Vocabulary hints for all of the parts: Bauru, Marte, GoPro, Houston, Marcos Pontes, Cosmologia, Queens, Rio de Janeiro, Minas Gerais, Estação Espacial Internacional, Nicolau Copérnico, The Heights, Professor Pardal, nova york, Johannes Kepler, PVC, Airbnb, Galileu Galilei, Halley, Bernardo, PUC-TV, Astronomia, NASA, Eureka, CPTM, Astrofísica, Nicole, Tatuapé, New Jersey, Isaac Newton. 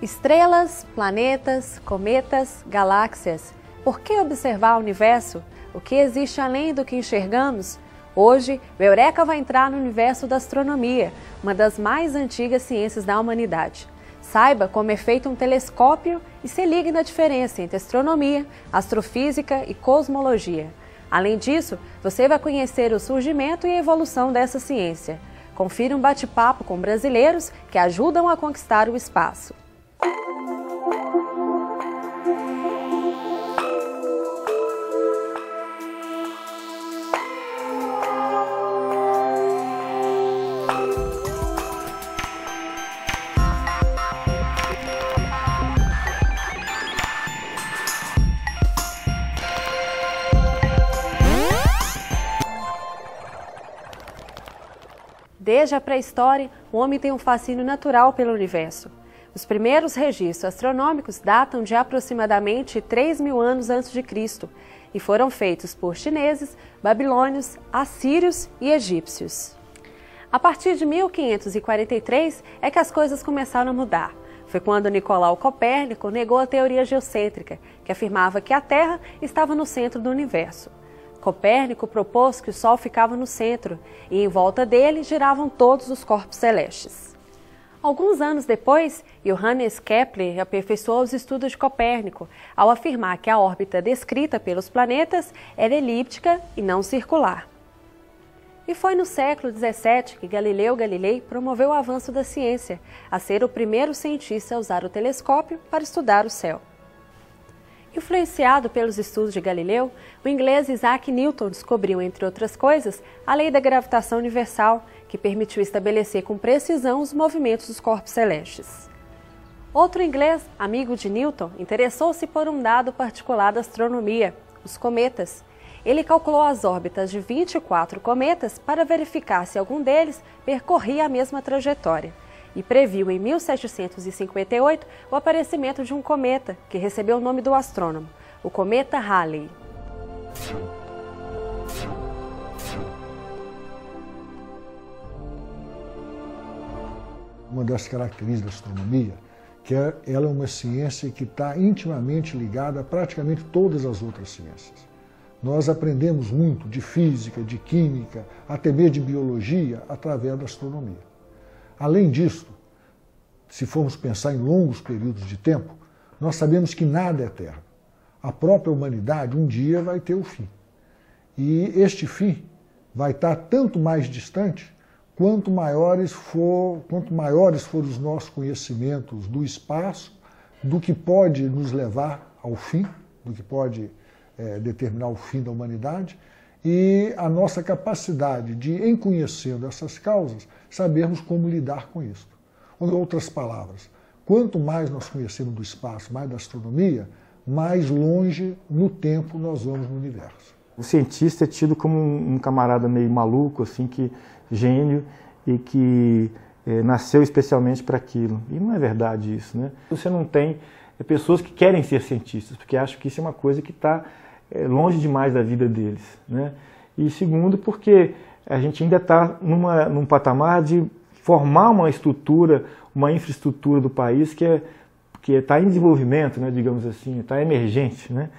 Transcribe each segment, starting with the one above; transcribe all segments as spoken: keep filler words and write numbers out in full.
Estrelas, planetas, cometas, galáxias. Por que observar o universo? O que existe além do que enxergamos? Hoje, o Eureka vai entrar no universo da astronomia, uma das mais antigas ciências da humanidade. Saiba como é feito um telescópio e se ligue na diferença entre astronomia, astrofísica e cosmologia. Além disso, você vai conhecer o surgimento e a evolução dessa ciência. Confira um bate-papo com brasileiros que ajudam a conquistar o espaço. Desde a pré-história, o homem tem um fascínio natural pelo universo. Os primeiros registros astronômicos datam de aproximadamente três mil anos antes de Cristo e foram feitos por chineses, babilônios, assírios e egípcios. A partir de mil quinhentos e quarenta e três é que as coisas começaram a mudar. Foi quando Nicolau Copérnico negou a teoria geocêntrica, que afirmava que a Terra estava no centro do universo. Copérnico propôs que o Sol ficava no centro e em volta dele giravam todos os corpos celestes. Alguns anos depois, Johannes Kepler aperfeiçoou os estudos de Copérnico ao afirmar que a órbita descrita pelos planetas era elíptica e não circular. E foi no século dezessete que Galileu Galilei promoveu o avanço da ciência, a ser o primeiro cientista a usar o telescópio para estudar o céu. Influenciado pelos estudos de Galileu, o inglês Isaac Newton descobriu, entre outras coisas, a lei da gravitação universal, que permitiu estabelecer com precisão os movimentos dos corpos celestes. Outro inglês, amigo de Newton, interessou-se por um dado particular da astronomia, os cometas. Ele calculou as órbitas de vinte e quatro cometas para verificar se algum deles percorria a mesma trajetória. E previu em mil setecentos e cinquenta e oito o aparecimento de um cometa, que recebeu o nome do astrônomo, o cometa Halley. Uma das características da astronomia que é que ela é uma ciência que está intimamente ligada a praticamente todas as outras ciências. Nós aprendemos muito de física, de química, até mesmo de biologia, através da astronomia. Além disso, se formos pensar em longos períodos de tempo, nós sabemos que nada é eterno. A própria humanidade um dia vai ter o fim. E este fim vai estar tanto mais distante quanto maiores for, quanto maiores forem os nossos conhecimentos do espaço, do que pode nos levar ao fim, do que pode é, determinar o fim da humanidade, e a nossa capacidade de, em conhecendo essas causas, sabermos como lidar com isso. Em outras palavras, quanto mais nós conhecemos do espaço, mais da astronomia, mais longe no tempo nós vamos no universo. O cientista é tido como um camarada meio maluco, assim, que gênio e que é, nasceu especialmente para aquilo. E não é verdade isso, né? Você não tem pessoas que querem ser cientistas, porque acham que isso é uma coisa que está longe demais da vida deles, né? E segundo, porque a gente ainda está num patamar de formar uma estrutura, uma infraestrutura do país que é, que está em desenvolvimento, né, digamos assim, está emergente, né?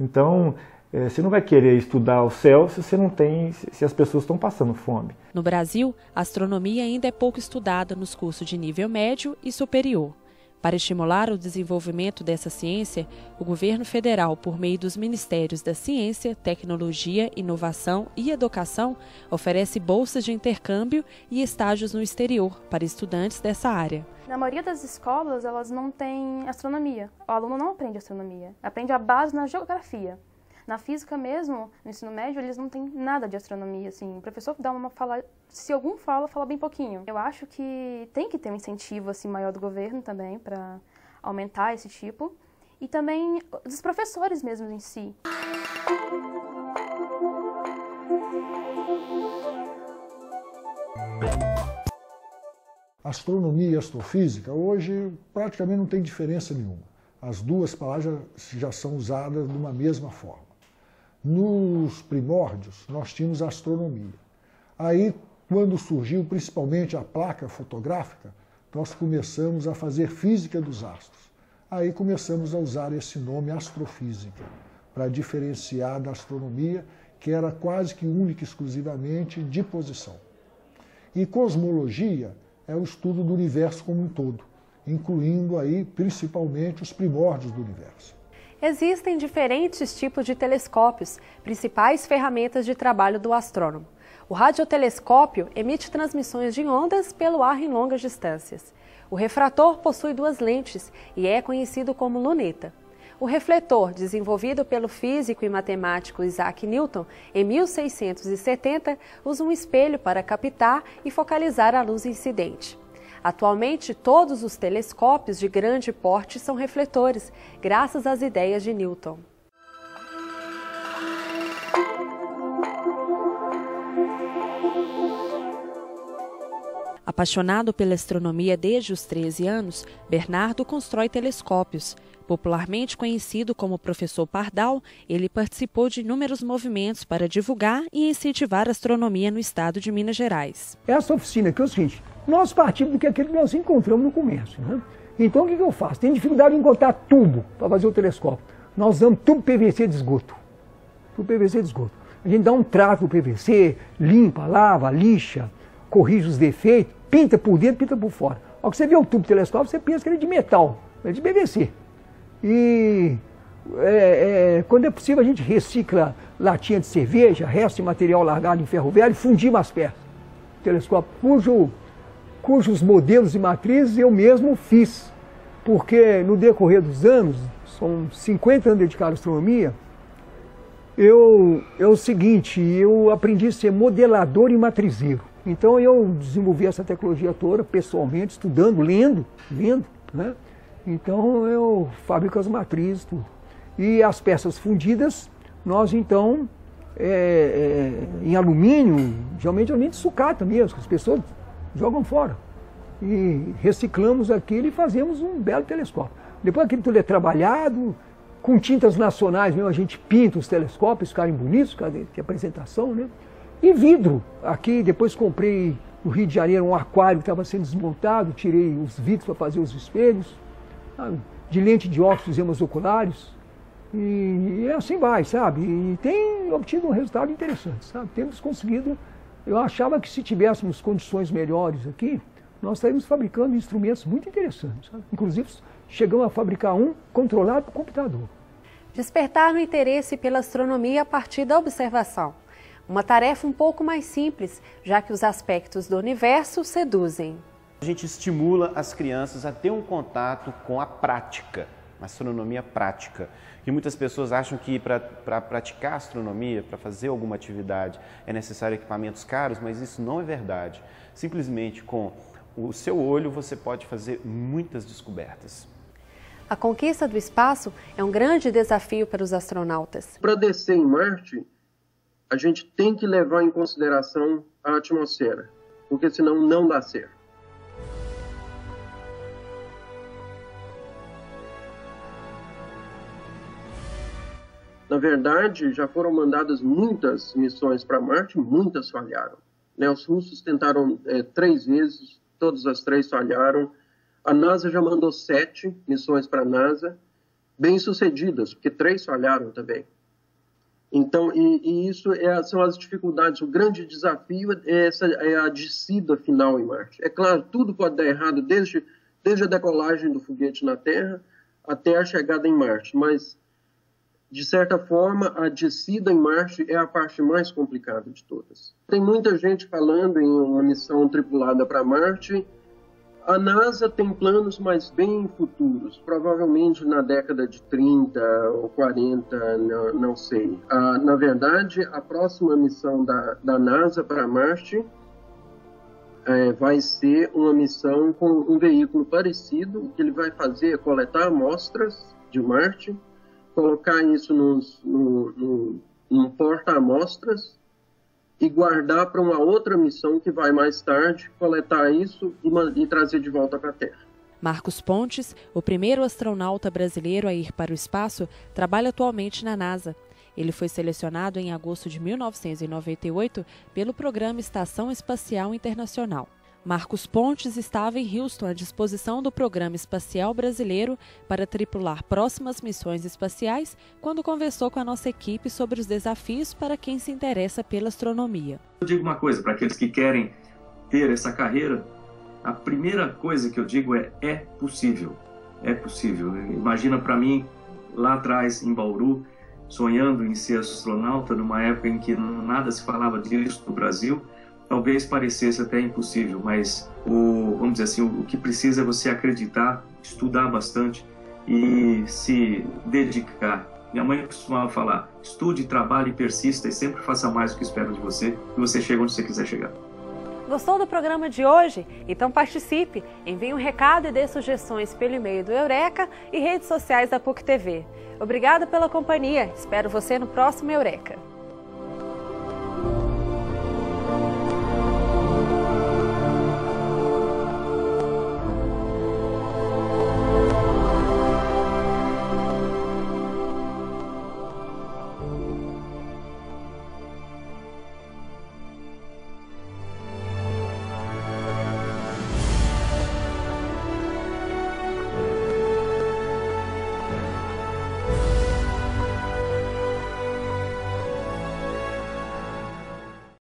Então, é, você não vai querer estudar o céu se você não tem, se as pessoas estão passando fome. No Brasil, a astronomia ainda é pouco estudada nos cursos de nível médio e superior. Para estimular o desenvolvimento dessa ciência, o governo federal, por meio dos Ministérios da Ciência, Tecnologia, Inovação e Educação, oferece bolsas de intercâmbio e estágios no exterior para estudantes dessa área. Na maioria das escolas, elas não têm astronomia. O aluno não aprende astronomia, aprende a base na geografia. Na física mesmo, no ensino médio, eles não têm nada de astronomia, assim. O professor dá uma fala, se algum fala, fala bem pouquinho. Eu acho que tem que ter um incentivo assim maior do governo também para aumentar esse tipo e também dos professores mesmo em si. Astronomia e astrofísica hoje praticamente não tem diferença nenhuma. As duas palavras já são usadas de uma mesma forma. Nos primórdios, nós tínhamos a astronomia. Aí, quando surgiu principalmente a placa fotográfica, nós começamos a fazer física dos astros. Aí começamos a usar esse nome astrofísica, para diferenciar da astronomia, que era quase que única e exclusivamente de posição. E cosmologia é o estudo do universo como um todo, incluindo aí principalmente os primórdios do universo. Existem diferentes tipos de telescópios, principais ferramentas de trabalho do astrônomo. O radiotelescópio emite transmissões de ondas pelo ar em longas distâncias. O refrator possui duas lentes e é conhecido como luneta. O refletor, desenvolvido pelo físico e matemático Isaac Newton em mil seiscentos e setenta, usa um espelho para captar e focalizar a luz incidente. Atualmente, todos os telescópios de grande porte são refletores, graças às ideias de Newton. Apaixonado pela astronomia desde os treze anos, Bernardo constrói telescópios. Popularmente conhecido como Professor Pardal, ele participou de inúmeros movimentos para divulgar e incentivar a astronomia no estado de Minas Gerais. Essa oficina aqui é o seguinte, nós partimos do que é aquilo que nós encontramos no começo, né? Então o que eu faço? Tem dificuldade em encontrar tubo para fazer o telescópio. Nós usamos tubo P V C de esgoto. Tubo P V C de esgoto. A gente dá um trato no P V C, limpa, lava, lixa, corrige os defeitos, pinta por dentro, pinta por fora. Ao que você vê o tubo telescópio, você pensa que ele é de metal, ele é de P V C. E é, é, quando é possível a gente recicla latinha de cerveja, resto de material largado em ferro velho e fundimos as peças. Telescópio cujo, cujos modelos e matrizes eu mesmo fiz, porque no decorrer dos anos, são cinquenta anos dedicados à astronomia, eu, é o seguinte, eu aprendi a ser modelador e matrizeiro. Então eu desenvolvi essa tecnologia toda pessoalmente, estudando, lendo, lendo, né? Então eu fabrico as matrizes, tudo. E as peças fundidas, nós então, é, é, em alumínio, geralmente alumínio de sucata mesmo, que as pessoas jogam fora. E reciclamos aquilo e fazemos um belo telescópio. Depois aquilo tudo é trabalhado, com tintas nacionais mesmo, a gente pinta os telescópios, ficarem bonitos, de apresentação, né? E vidro, aqui depois comprei no Rio de Janeiro um aquário que estava sendo desmontado, tirei os vidros para fazer os espelhos. De lente de óculos fizemos oculares, e, e assim vai, sabe? E tem obtido um resultado interessante, sabe? Temos conseguido, eu achava que se tivéssemos condições melhores aqui, nós estaríamos fabricando instrumentos muito interessantes, sabe? Inclusive chegamos a fabricar um controlado por computador. Despertar o interesse pela astronomia a partir da observação. Uma tarefa um pouco mais simples, já que os aspectos do universo seduzem. A gente estimula as crianças a ter um contato com a prática, a astronomia prática. E muitas pessoas acham que para pra praticar astronomia, para fazer alguma atividade, é necessário equipamentos caros, mas isso não é verdade. Simplesmente com o seu olho você pode fazer muitas descobertas. A conquista do espaço é um grande desafio para os astronautas. Para descer em Marte, a gente tem que levar em consideração a atmosfera, porque senão não dá certo. Na verdade, já foram mandadas muitas missões para Marte, muitas falharam. Né? Os russos tentaram é, três vezes, todas as três falharam. A NASA já mandou sete missões para a NASA, bem-sucedidas, porque três falharam também. Então, e, e isso é, são as dificuldades. O grande desafio é, essa, é a descida final em Marte. É claro, tudo pode dar errado, desde, desde a decolagem do foguete na Terra até a chegada em Marte, mas... De certa forma, a descida em Marte é a parte mais complicada de todas. Tem muita gente falando em uma missão tripulada para Marte. A NASA tem planos, mas bem futuros, provavelmente na década de trinta ou quarenta, não, não sei. Ah, na verdade, a próxima missão da, da NASA para Marte é, vai ser uma missão com um veículo parecido, que ele vai fazer é coletar amostras de Marte, colocar isso nos, no, no, no porta-amostras e guardar para uma outra missão que vai mais tarde coletar isso e, e trazer de volta para a Terra. Marcos Pontes, o primeiro astronauta brasileiro a ir para o espaço, trabalha atualmente na NASA. Ele foi selecionado em agosto de mil novecentos e noventa e oito pelo programa Estação Espacial Internacional. Marcos Pontes estava em Houston à disposição do Programa Espacial Brasileiro para tripular próximas missões espaciais quando conversou com a nossa equipe sobre os desafios para quem se interessa pela astronomia. Eu digo uma coisa para aqueles que querem ter essa carreira, a primeira coisa que eu digo é, é possível, é possível. Imagina para mim, lá atrás em Bauru, sonhando em ser astronauta numa época em que nada se falava disso no Brasil, talvez parecesse até impossível, mas o, vamos dizer assim, o que precisa é você acreditar, estudar bastante e se dedicar. Minha mãe costumava falar, estude, trabalhe, persista e sempre faça mais do que esperam de você e você chega onde você quiser chegar. Gostou do programa de hoje? Então participe, envie um recado e dê sugestões pelo e-mail do Eureka e redes sociais da P U C T V. Obrigada pela companhia, espero você no próximo Eureka.